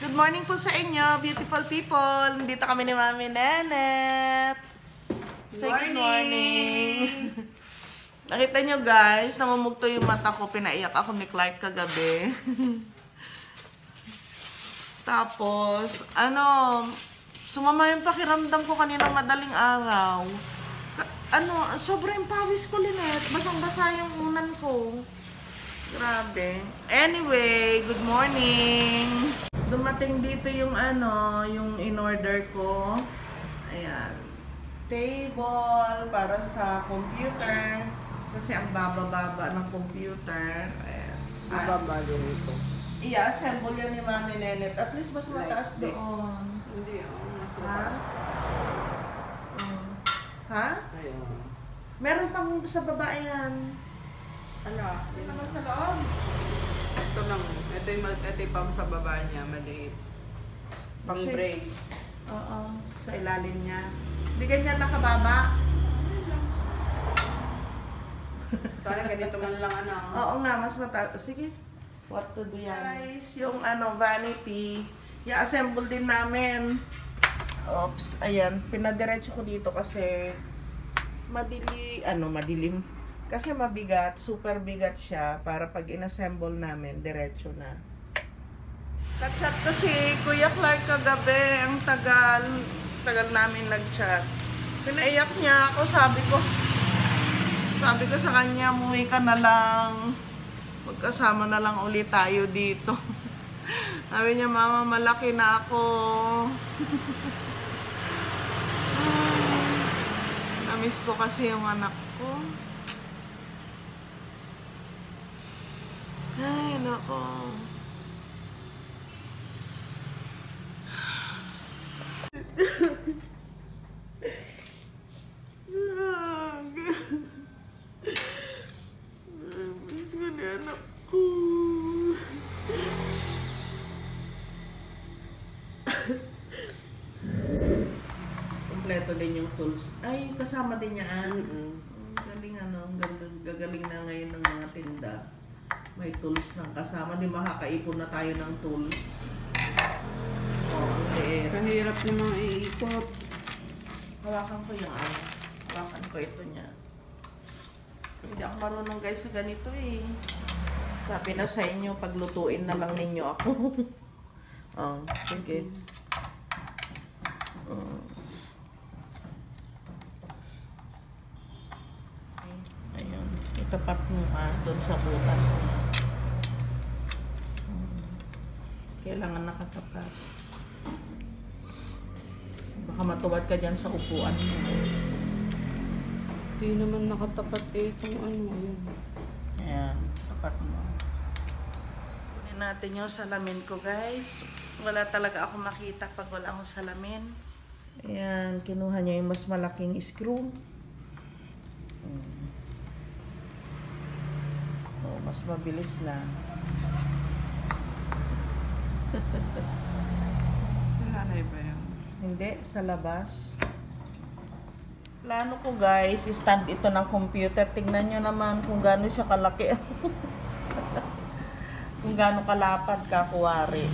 Good morning po sa inyo, beautiful people. Dito kami ni Mami Nenet. Say good morning. Nakita nyo guys, namumugto yung mata ko. Pinaiyak ako ni Clark kagabi. Tapos, ano, sumama yung pakiramdam ko kaninang madaling araw. Ano, sobrang pawis ko, Linet. Basang-basa yung unan ko. Grabe. Anyway, good morning. Dumating dito yung ano, yung in-order ko. Ayan. Table para sa computer. Kasi ang baba-baba ng computer. Ayan. Baba din ito. I-assemble yan ni Mami Nenet. At least mas mataas like doon. Hindi, mas mataas. Ha? Ayun. Meron pang sa baba yan. Ano? Hindi naman sa loob. Ito lang. Ito yung pang sa baba niya. Maliit. Pang brace. Oo. Sa ilalim niya. Hindi ganyan lang kababa. Sana ganito man lang ano. Oo nga. Mas mataas. Sige. What to do yan? Guys, yung ano, vanity. I-assemble din namin. Oops. Ayan. Pinadiretso ko dito kasi madili, ano, madilim. Kasi mabigat, super bigat siya para pag inassemble namin, diretso na. Nag-chat kasi Kuya Clark kagabi, ang tagal namin nag-chat. Pinaiyak niya ako, sabi ko sa kanya, umuwi ka na lang, magkasama na lang ulit tayo dito. Sabi niya, mama, malaki na ako. Namiss ko kasi yung anak ko. Ay, nako. Namiss ko na anak ko. Kompleto din yung tools. Ay, kasama din niya. Galing ano, gagaling na ngayon ng mga tinda. May tools ng kasama, di makakaipon na tayo ng tools. Okay. Kahirap namang iikot. Hawakan ko yung ano. Hawakan ko ito niya. Hindi ako marunong guys sa ganito eh. Sabi na sa inyo, paglutuin na lang ninyo ako. Oh, sige. Ayun. Itapat mo doon sa butas niya. Kailangan nakatapat. Baka matuwad ka dyan sa upuan mo. Hindi naman nakatapat eh itong ano yun. Ayan, tapat mo. Kunin natin yung salamin ko guys. Wala talaga ako makita pag wala akong salamin. Ayan, kinuha niya yung mas malaking screw. Oh, mas mabilis na. Sa nanay ba yun? Hindi, sa labas. Plano ko guys, stand ito ng computer. Tingnan nyo naman kung gaano siya kalaki. Kung gaano kalapad ka, kuwari.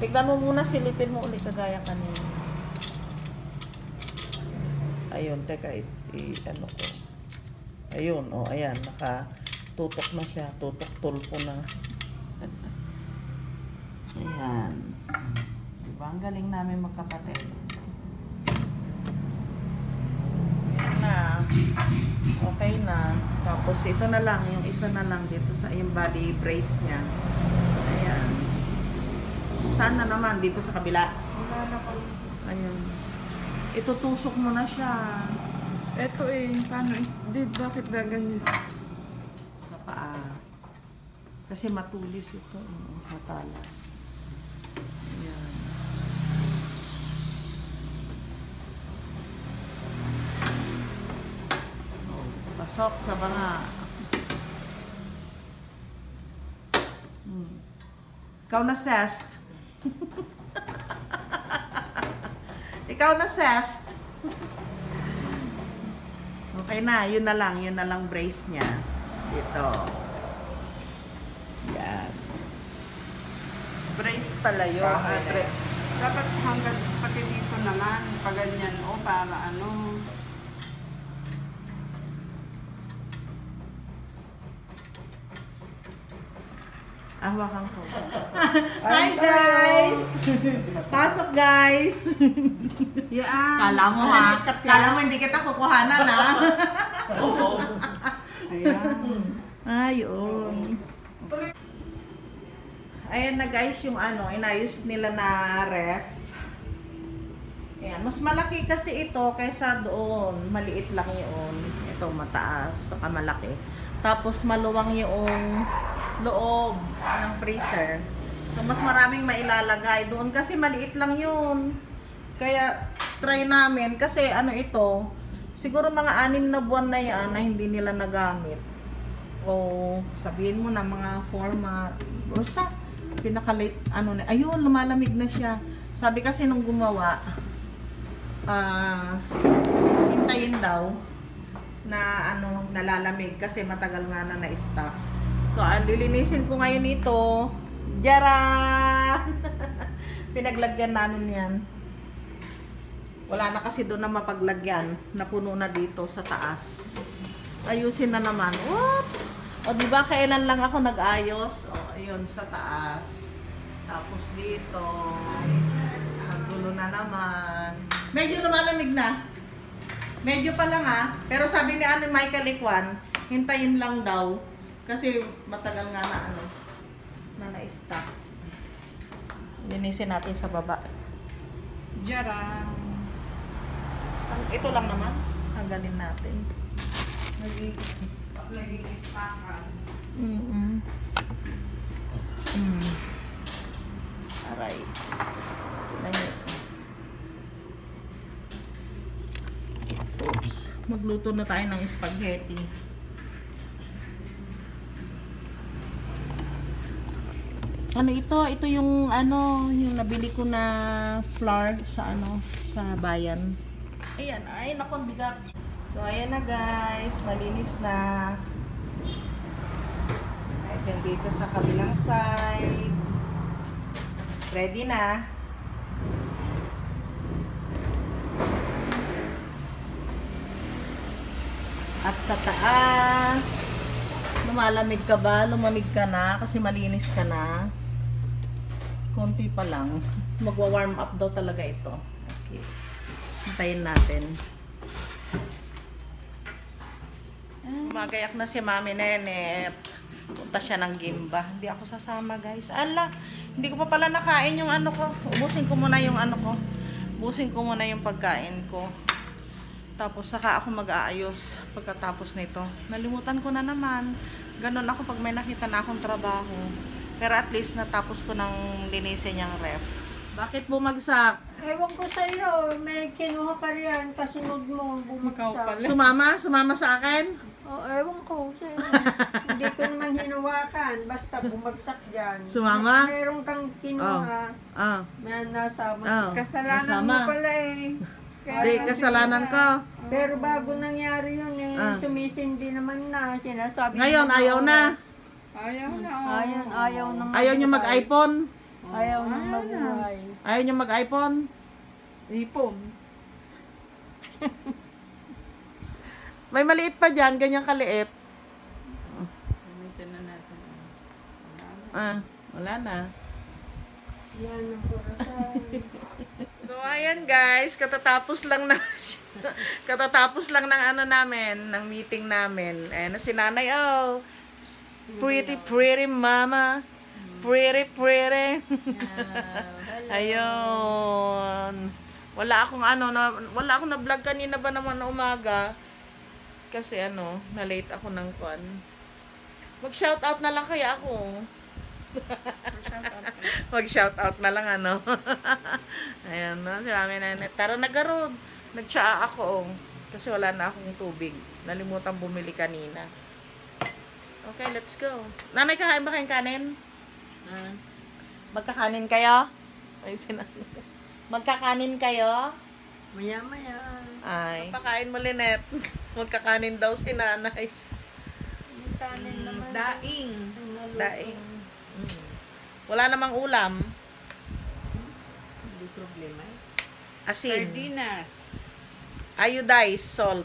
Tignan mo muna, silipin mo ulit kagaya kanina. Ayun, teka, ano ko. Ayun, oh, ayan, nakatutok na siya. Tutok-tulpo na. Ayan. Diba? Ang galing namin magkapatid. Ayan na. Okay na. Tapos ito na lang. Yung isa na lang dito sa yung body brace niya. Ayan. Sana naman dito sa kabila. Ayan. Ito tusok mo na siya. Ito eh. Paano eh? Did, bakit na ganyan? Sa paa. Kasi matulis ito. Matalas. Sok sa mga ikaw na sest okay na, yun na lang brace niya dito yan. brace pala yun. Dapat hanggang pati dito naman, paganyan o para ano. Hawakan ko. Hi guys! Pasok guys! Yeah. Kala mo ha? Kala mo hindi kita kukuhanan ha? Oo. Ayun. Ayan na guys yung ano, inayos nila na ref. Ayan. Mas malaki kasi ito kaysa doon. Maliit lang yun. Ito mataas, saka malaki. Tapos maluwang yung loob ng freezer. So, mas maraming mailalagay doon kasi maliit lang yun. Kaya try namin kasi ano ito, siguro mga 6 na buwan na yan na hindi nila nagamit. O sabihin mo na mga 4 months. Basta pinaka-late ano na. Ayun, lumalamig na siya. Sabi kasi nung gumawa, hintayin daw na ano, nalalamig kasi matagal nga na na-stock. So, lilinisin ko ngayon ito. Jaran! Pinaglagyan namin yan. Wala na kasi doon na mapaglagyan. Napuno na dito sa taas. Ayusin na naman. Oops! O, diba kailan lang ako nag-ayos? O, ayun, sa taas. Tapos dito. Nagulo na naman. Medyo lumalamig na. Medyo pa lang ha. Pero sabi ni ano, Michael Ikwan, hintayin lang daw. Kasi matagal nga na ano, na-stack. Linisin natin sa baba. Jarang. Ito lang naman. Tanggalin natin. Naging istakan. Aray. Oops. Magluto na tayo ng spaghetti. Ano ito? Ito yung ano, yung nabili ko na flour sa ano, sa bayan. Ayan, ay naku, bigat. So ayan na guys, malinis na. Ay, dito sa kabilang side. Ready na. At sa taas, lumalamig ka ba? Lumamig ka na kasi malinis ka na. Konti pa lang. Magwa-warm up daw talaga ito. Okay. Hintayin natin. Magayak na si Mami Nenet. Punta siya ng gimba. Hindi ako sasama, guys. Ala, hindi ko pa pala nakain yung ano ko. Ubusin ko muna yung ano ko. Ubusin ko muna yung pagkain ko. Tapos saka ako mag-aayos pagkatapos nito. Nalimutan ko na naman. Ganon ako pag may nakita na akong trabaho. Pero at least natapos ko ng linisin niyang ref. Bakit bumagsak? Ewan ko sa'yo. May kinuha ka riyan. Kasunod mo bumagsak. Sumama? Sumama sa akin? Oh, ewan ko sa'yo. Hindi ko naman hinuwakan. Basta bumagsak dyan. Sumama? Meron kang kinuha. May nasama. Kasalanan mo pala eh. Hindi, kasalanan ko. Pero bago nangyari yun eh. Sumisindi naman na. Sinasabi ngayon, ayaw na. Ayaw na. Ayaw nyo mag-iPhone? Ayaw na mag-uhay. Ayaw nyo mag-iPhone? Ipon. May maliit pa dyan, ganyang kaliit. Gamitin na natin. Wala na. Yan ang purasan. So ayan guys, katatapos lang ng ano namin, ng meeting namin. Ayan na si Nanay. Oh. Pretty mama. Pretty. Yeah, ayun. Wala akong na-vlog kanina ba naman na umaga. Kasi ano, na-late ako ng kwan. Mag-shoutout na lang kaya ako. Mag-shoutout na lang ano. Ayun, no? Si Mami Nenet. Tara nagarod. Nagtsaa ako. Kasi wala na akong tubig. Nalimutan bumili kanina. Okay, let's go. Nanay, kakain ba kayong kanin? Magkakanin kayo? Ay, magkakanin kayo? Maya-maya. Ay. Papakain mo, Linet. Magkakanin daw si Nanay. Kanin naman. Daing. Daing. Wala namang ulam. Hindi problema eh. Asin. Sardinas. Iodized salt.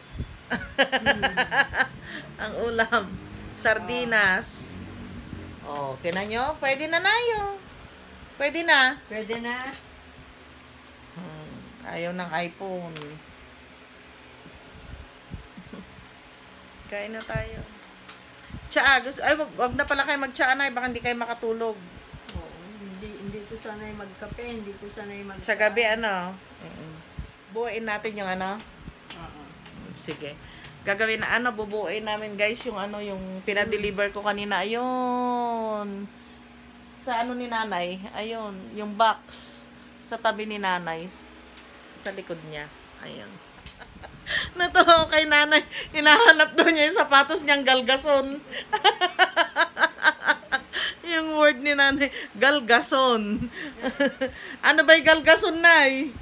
Ang ulam. Sardinas. Oh, kena nyo? Pwede na nayo. Pwede na. Pwede na. Ayaw ng iPhone. Kain na tayo. Tsaa. Ay, wag na pala kayo mag-tsaa na. Baka hindi kayo makatulog. Oo, hindi ko sanay magkape. Hindi ko sanay mag Sa gabi, ano? Buuin natin yung ano? Sige. Gagawin na ano, bubuuin namin guys yung ano, yung pinadeliver ko kanina. Ayun. Sa ano ni nanay. Ayun. Yung box. Sa tabi ni nanay. Sa likod niya. Ayun. Natuho kay nanay. Hinahanap doon niya yung sapatos niyang galgason. Yung word ni nanay. Galgason. Ano ba yung galgason, nay?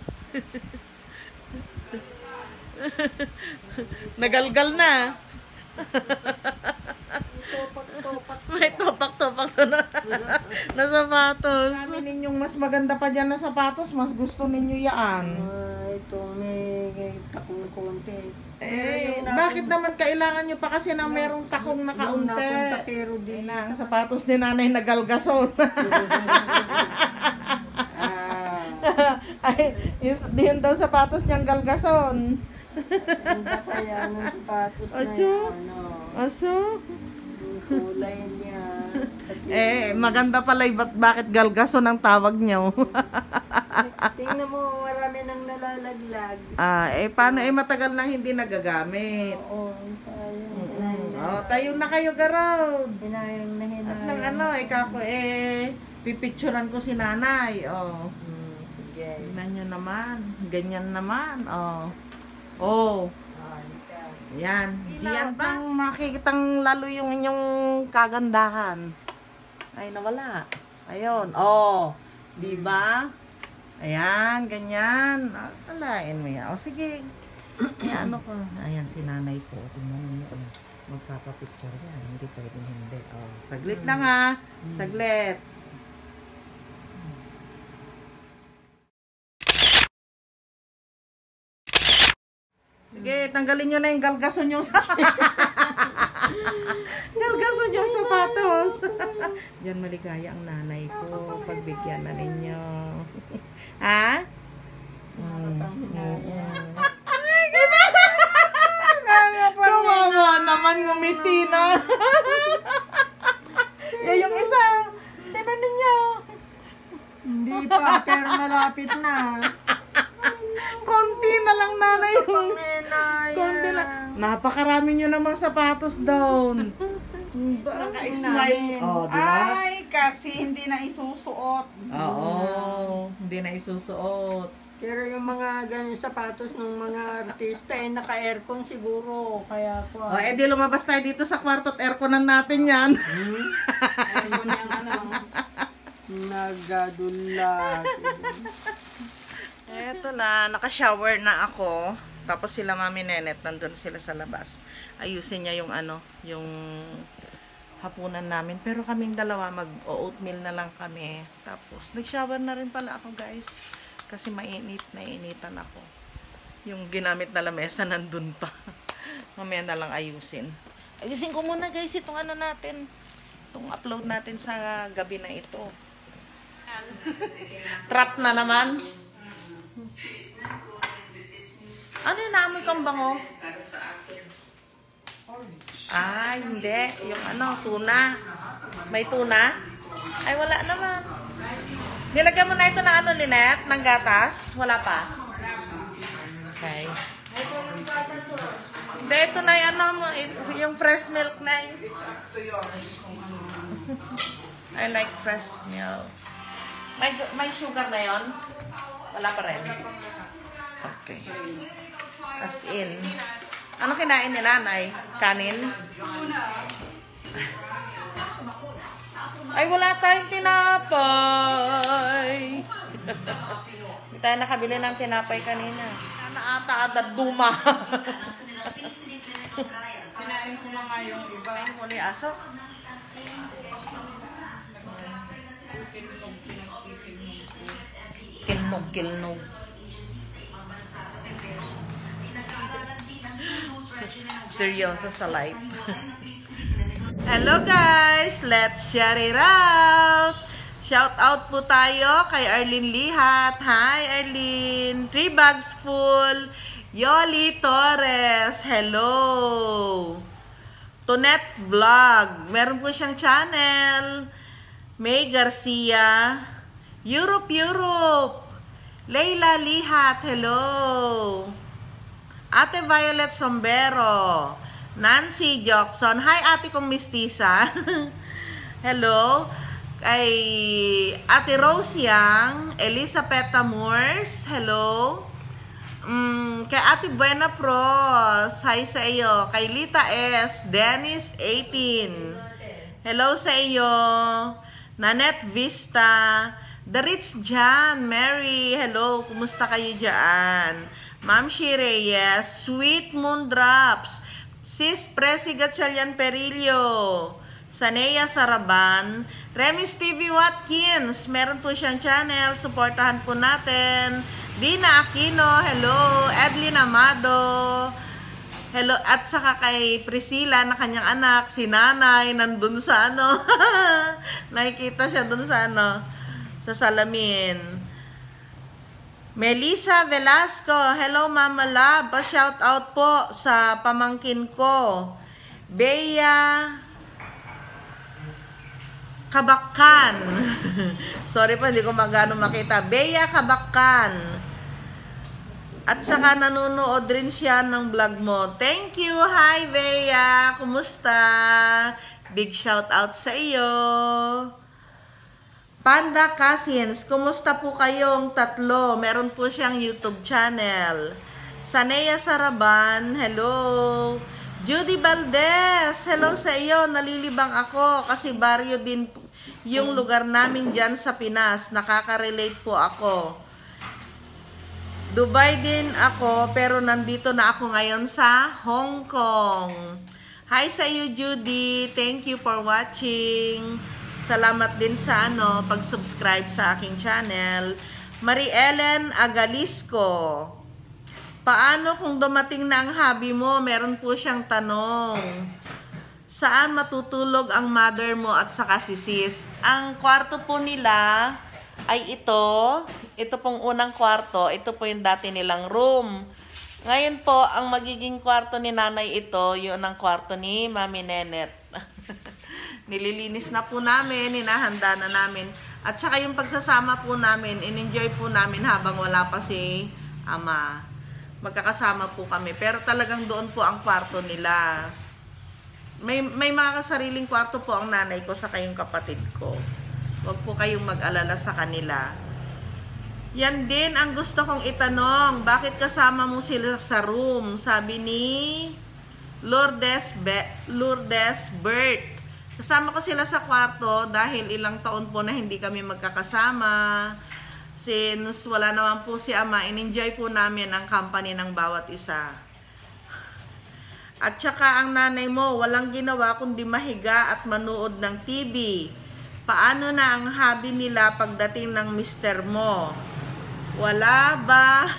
Nagalgal na. May topak-topak na na sapatos. Kami ninyong mas maganda pa dyan na sapatos, mas gusto ninyo yaan. Ito may takong-konti. Eh, bakit naman kailangan nyo pa kasi na merong takong nakaunti? Yung takero din. Sapatos ni nanay nagalgason. Ay, yun daw sapatos niyang galgason. Ganda pa yan ang sapatos na yun, ano. Aso? Yung kulay niya. Eh, maganda pala, bakit galgason ang tawag niyo? Tingnan mo, marami nang nalalaglag. Ah, eh, paano? Eh, matagal nang hindi nagagamit. Oo, tayo na kayo, garaw. Hinayang na hinayang. At nang ano, pipicturan ko si nanay, oh. Tignan nyo naman. Ganyan naman, oh. Oh. Yan. Diyan pang makikitang lalo yung inyong kagandahan. Ay, nawala. Ayun. Oh. Diba? Ayan, ganyan. Alain mo yan. O, sige. Ayan, ano ko. Ayan, si nanay ko. Tingnan mo. Magpapapicture yan. Hindi pwedeng hindi. Oh. Saglit lang, ha. Saglit. Sige, tanggalin nyo na yung galgason yung galgason yung sapatos. Diyan maligaya ang nanay ko. Pagbigyan na ninyo. Ha? Kawawa naman, ngumiti na. Yung isa, tignan ninyo. Hindi pa, pero malapit na. Konti na lang, nanay. Konti lang. Napakarami nyo namang sapatos down. Naka-smile. Oh, ay, kasi hindi na isusuot. Oo, hindi na isusuot. Pero yung mga ganyan sapatos ng mga artista ay naka-aircon siguro. Kaya ko. Oh, edi lumabas tayo dito sa kwarto at airconan natin yan. Aircon yung ano. Nagadulag. Eto na, naka-shower na ako. Tapos sila Mami Nenet, nandun sila sa labas. Ayusin niya yung ano, yung hapunan namin. Pero kaming dalawa, mag-oatmeal na lang kami. Tapos, nag-shower na rin pala ako, guys. Kasi mainit, nainitan ako. Yung ginamit na lamesa, nandun pa. Mamaya na lang ayusin. Ayusin ko muna, guys, itong ano natin. Itong upload natin sa gabi na ito. Trap na naman. Ano yung naamoy kang bango? Ah, hindi. Yung ano, tuna. May tuna? Ay, wala naman. Nilagyan mo na ito na ano, Lynette? Ng gatas? Wala pa? Okay. Hindi, ito na yung, ano, yung fresh milk na yun. I like fresh milk. May sugar na yon? Wala pa rin. Okay. As in. Ano kinain ni nanay? Kanin? Ay, wala tayong tinapay. Hindi tayo nakabili ng tinapay kanina. Naata-ata duma. Kinain ko na nga yung iba. Muli aso. Kilnog. Seryoso sa life. Hello guys! Let's share it out! Shout out po tayo kay Arlene Lihat. Hi Arlene! 3 bags full. Yoli Torres. Hello! Tonet Vlog. Meron po siyang channel. May Garcia. Europe. Leila Lihat. Hello! Ate Violet Sombero. Nancy Jackson. Hi, ate kong mistisa. Hello. Kay Ate Rose Yang. Elizabeth Tamurs. Hello. Kay Ate Buena Pros. Hi sa iyo. Kay Lita S. Dennis 18. Hello sa iyo. Nanette Vista. The Rich Jan. Mary. Hello. Kumusta kayo dyan? Ma'am Shireye. Sweet Moondrops. Sis Presi Gatchalian Perillo, Sanea Saraban, Remis TV Watkins, meron po siyang channel, supportahan po natin. Dina Aquino, hello. Edlyn Amado, hello. At saka kay Priscilla na kanyang anak, si Nanay, nandun sa ano. Nakikita siya dun sa ano, sa salamin. Melissa Velasco, hello Mama Lab, pa-shout out po sa pamangkin ko. Bea Kabakan. Sorry pa, hindi ko magano makita. Bea Kabakan. At saka nanonood rin siya ng vlog mo. Thank you. Hi Bea, kumusta? Big shout out sa iyo. Panda Cousins, kumusta po kayong tatlo? Meron po siyang YouTube channel. Sanea Saraban, hello. Judy Valdez, hello sa iyo. Nalilibang ako kasi barrio din yung lugar namin dyan sa Pinas. Nakaka-relate po ako. Dubai din ako pero nandito na ako ngayon sa Hong Kong. Hi sa iyo Judy, thank you for watching. Salamat din sa ano, pag-subscribe sa aking channel. Marie Ellen Agalisco. Paano kung dumating na ang hobby mo? Meron po siyang tanong. Saan matutulog ang mother mo at saka si sis? Ang kwarto po nila ay ito. Ito pong unang kwarto. Ito po yung dati nilang room. Ngayon po, ang magiging kwarto ni nanay ito, yun ang kwarto ni Mami Nenet. Nililinis na po namin, hinahanda na namin. At saka yung pagsasama po namin, in-enjoy po namin habang wala pa si ama. Magkakasama po kami. Pero talagang doon po ang kwarto nila. May mga sariling kwarto po ang nanay ko sa kayong kapatid ko. Huwag po kayong mag-alala sa kanila. Yan din ang gusto kong itanong. Bakit kasama mo sila sa room? Sabi ni Lourdes Bert. Kasama ko sila sa kwarto dahil ilang taon po na hindi kami magkakasama. Since wala naman po si ama, in-enjoy po namin ang company ng bawat isa. At saka ang nanay mo, walang ginawa kundi mahiga at manood ng TV. Paano na ang hobby nila pagdating ng mister mo? Wala ba?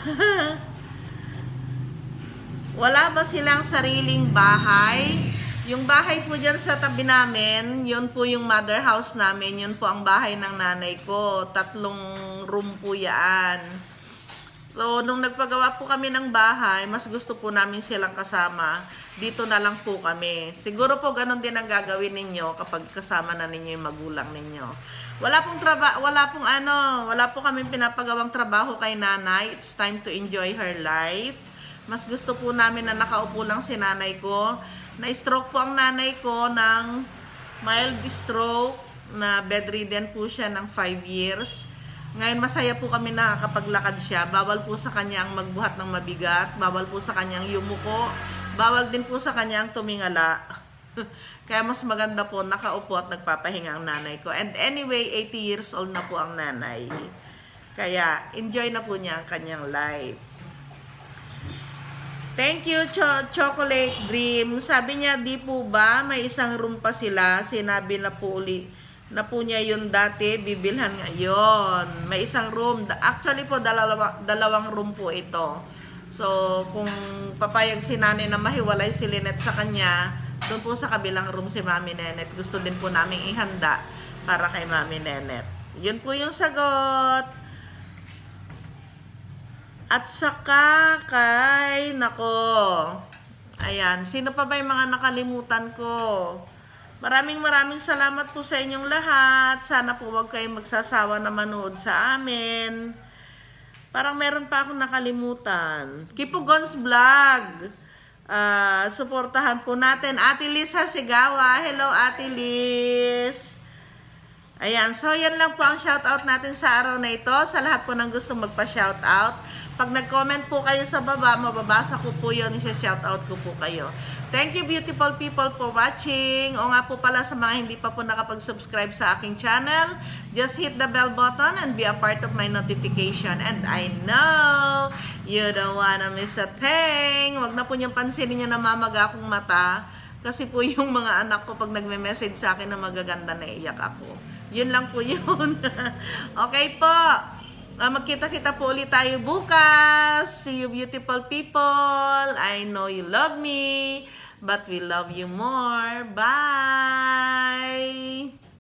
Wala ba silang sariling bahay? Yung bahay po dyan sa tabi namin, yun po yung mother house namin, yun po ang bahay ng nanay ko. 3 room po yan. So, nung nagpagawa po kami ng bahay, mas gusto po namin silang kasama. Dito na lang po kami. Siguro po ganun din ang gagawin ninyo kapag kasama na ninyo yung magulang ninyo. Wala po kami pinapagawang trabaho kay nanay. It's time to enjoy her life. Mas gusto po namin na nakaupo lang si nanay ko. Na-stroke po ang nanay ko ng mild stroke, na bedridden po siya ng 5 years. Ngayon masaya po kami nakakapaglakad siya. Bawal po sa kanya ang magbuhat ng mabigat, bawal po sa kanya ang yumuko, bawal din po sa kanya ang tumingala. Kaya mas maganda po nakaupo at nagpapahinga ang nanay ko. And anyway, 80 years old na po ang nanay. Kaya enjoy na po niya ang kanyang life. Thank you, Chocolate Dream. Sabi niya, di po ba may isang room pa sila? Sinabi na po uli na po niya yun dati, bibilhan ngayon. May isang room. Actually po, dalawang room po ito. So, kung papayag si Nanay na mahiwalay si Lynette sa kanya, doon po sa kabilang room si Mami Nenet. Gusto din po namin ihanda para kay Mami Nenet. Yun po yung sagot. At saka kay, nako, ayan, sino pa ba yung mga nakalimutan ko? Maraming salamat po sa inyong lahat. Sana po huwag kayong magsasawa na manood sa amin. Parang meron pa akong nakalimutan. Kipugon's Vlog. Suportahan po natin. Ate Liz Hasigawa. Hello, Ate Liz. Ayan. So, yan lang po ang shoutout natin sa araw na ito. Sa lahat po ng gustong magpa-shoutout. Pag nag-comment po kayo sa baba, mababasa ko po yun. Isa-shoutout ko po kayo. Thank you, beautiful people, for watching. O nga po pala sa mga hindi pa po nakapag-subscribe sa aking channel, just hit the bell button and be a part of my notification. And I know you don't wanna miss a thing. Huwag na po niyong pansinin niya na mamaga akong mata. Kasi po yung mga anak ko pag nagme-message sa akin na magaganda, naiiyak ako. Yun lang po yun. Okay po. Magkita-kita po ulit tayo bukas. See you, beautiful people. I know you love me, but we love you more. Bye!